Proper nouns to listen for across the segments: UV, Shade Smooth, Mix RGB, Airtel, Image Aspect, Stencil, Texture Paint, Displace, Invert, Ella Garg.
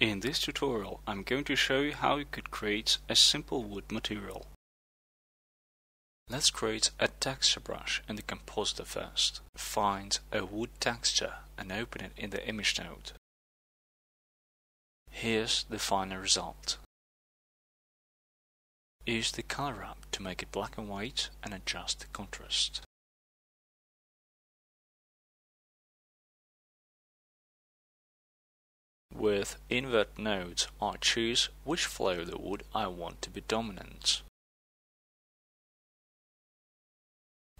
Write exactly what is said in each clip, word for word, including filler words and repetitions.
In this tutorial, I'm going to show you how you could create a simple wood material. Let's create a texture brush in the compositor first. Find a wood texture and open it in the image node. Here's the final result. Use the color app to make it black and white and adjust the contrast. With Invert nodes, I choose which flow of the wood I want to be dominant.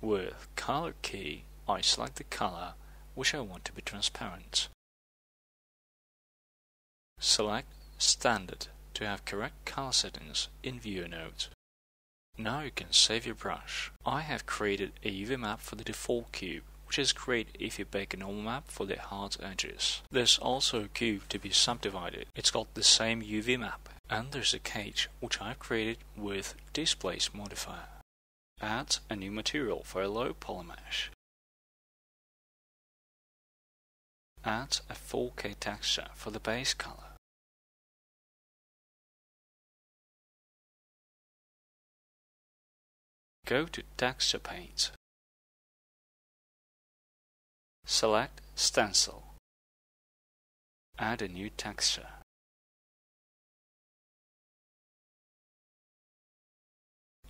With Color key, I select the color which I want to be transparent. Select Standard to have correct color settings in Viewer node. Now you can save your brush. I have created a U V map for the default cube, which is great if you bake a normal map for the hard edges. There's also a cube to be subdivided. It's got the same U V map. And there's a cage, which I've created with Displace modifier. Add a new material for a low poly mesh. Add a four K texture for the base color. Go to Texture Paint. Select Stencil. Add a new texture.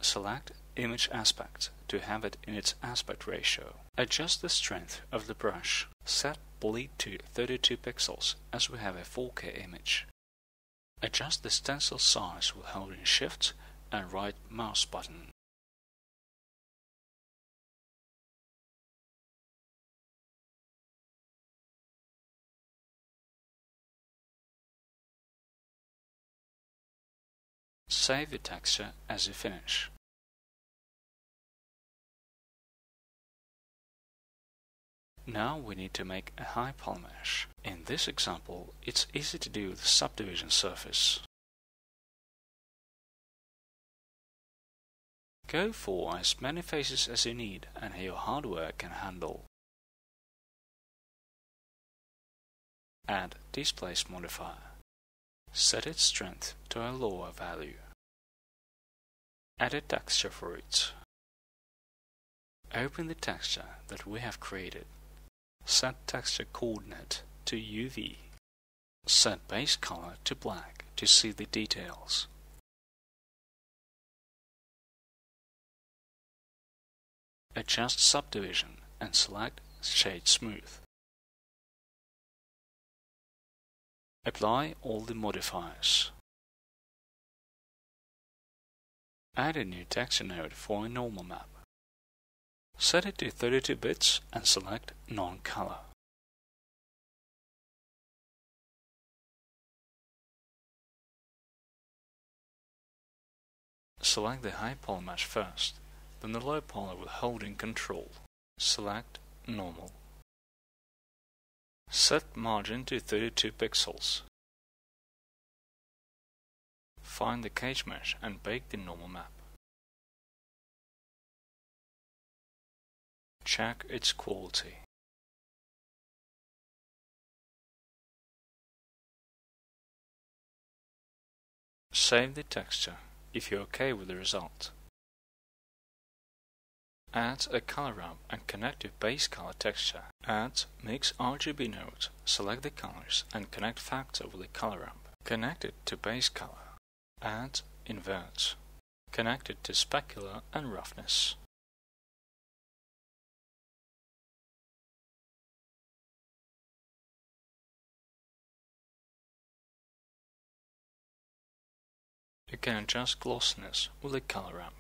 Select Image Aspect to have it in its aspect ratio. Adjust the strength of the brush. Set Bleed to thirty-two pixels as we have a four K image. Adjust the stencil size with holding Shift and right mouse button. Save your texture as you finish. Now we need to make a high poly mesh. In this example, it's easy to do with subdivision surface. Go for as many faces as you need and your hardware can handle. Add Displace modifier. Set its strength to a lower value. Add a texture for it. Open the texture that we have created. Set texture coordinate to U V. Set base color to black to see the details. Adjust subdivision and select Shade Smooth. Apply all the modifiers. Add a new texture node for a normal map. Set it to thirty-two bits and select Non-Color. Select the high poly mesh first, then the low poly with holding Control. Select Normal. Set margin to thirty-two pixels. Find the cage mesh and bake the normal map. Check its quality. Save the texture if you're okay with the result. Add a color ramp and connect to base color texture. Add Mix R G B node, select the colors and connect factor with the color ramp. Connect it to base color. Add Invert. Connect it to specular and roughness. You can adjust glossiness with the color ramp.